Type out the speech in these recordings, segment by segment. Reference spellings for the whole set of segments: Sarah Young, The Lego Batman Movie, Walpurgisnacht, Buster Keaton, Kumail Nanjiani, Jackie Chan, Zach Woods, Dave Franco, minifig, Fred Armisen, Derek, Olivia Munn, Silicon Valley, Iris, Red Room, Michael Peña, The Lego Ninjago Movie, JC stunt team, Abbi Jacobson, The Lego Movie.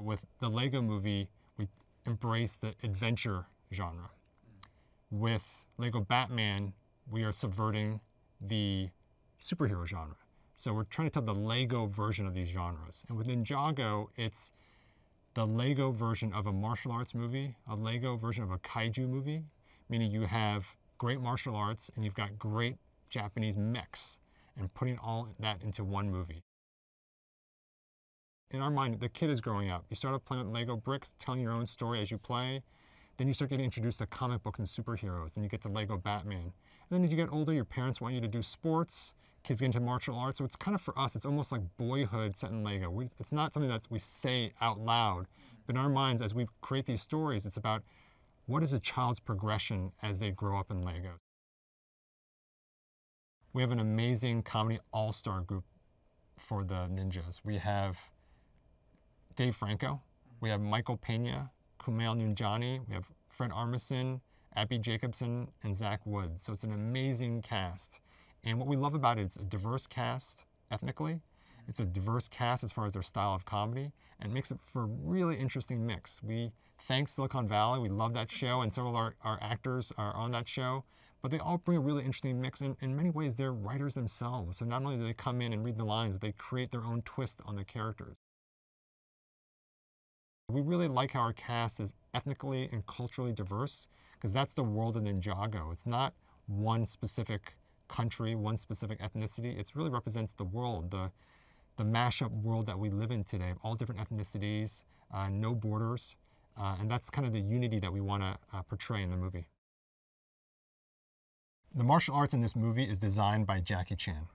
With the Lego movie, we embrace the adventure genre. With Lego Batman, we are subverting the superhero genre. So we're trying to tell the Lego version of these genres. And within Ninjago, it's the Lego version of a martial arts movie, a Lego version of a kaiju movie, meaning you have great martial arts and you've got great Japanese mechs, and putting all that into one movie. In our mind, the kid is growing up. You start up playing with Lego bricks, telling your own story as you play. Then you start getting introduced to comic books and superheroes. Then you get to Lego Batman. And then as you get older, your parents want you to do sports. Kids get into martial arts. So it's kind of, for us, it's almost like boyhood set in Lego. It's not something that we say out loud, but in our minds, as we create these stories, it's about what is a child's progression as they grow up in Lego. We have an amazing comedy all-star group for the ninjas. We have Dave Franco, we have Michael Peña, Kumail Nanjiani, we have Fred Armisen, Abbi Jacobson, and Zach Woods. So it's an amazing cast. And what we love about it, it's a diverse cast ethnically, it's a diverse cast as far as their style of comedy, and it makes it for a really interesting mix. We thank Silicon Valley, we love that show, and several of our actors are on that show. But they all bring a really interesting mix, and in many ways, they're writers themselves. So not only do they come in and read the lines, but they create their own twist on the characters. We really like how our cast is ethnically and culturally diverse, because that's the world of Ninjago. It's not one specific country, one specific ethnicity. It really represents the world, the mashup world that we live in today, of all different ethnicities, no borders, and that's kind of the unity that we want to portray in the movie. The martial arts in this movie is designed by Jackie Chan.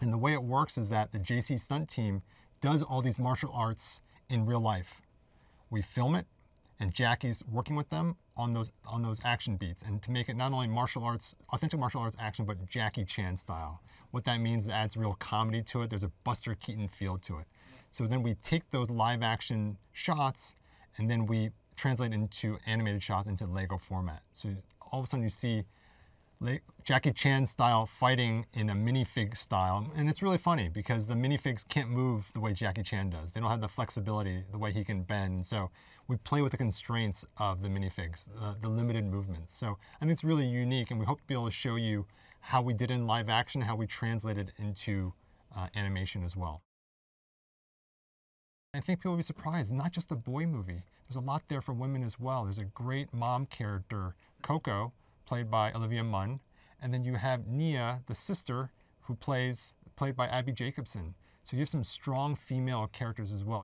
And the way it works is that the JC stunt team does all these martial arts in real life. We film it, and Jackie's working with them on those action beats, and to make it not only martial arts, authentic martial arts action, but Jackie Chan style. What that means is it adds real comedy to it. There's a Buster Keaton feel to it. So then we take those live action shots, and then we translate into animated shots into Lego format. So all of a sudden you see Jackie Chan style fighting in a minifig style, and it's really funny because the minifigs can't move the way Jackie Chan does. They don't have the flexibility the way he can bend, so we play with the constraints of the minifigs, the limited movements. So I think it's really unique, and we hope to be able to show you how we did in live action, how we translated into animation as well. I think people will be surprised, not just a boy movie. There's a lot there for women as well. There's a great mom character, Coco, played by Olivia Munn, and then you have Nia, the sister, who played by Abbi Jacobson. So you have some strong female characters as well.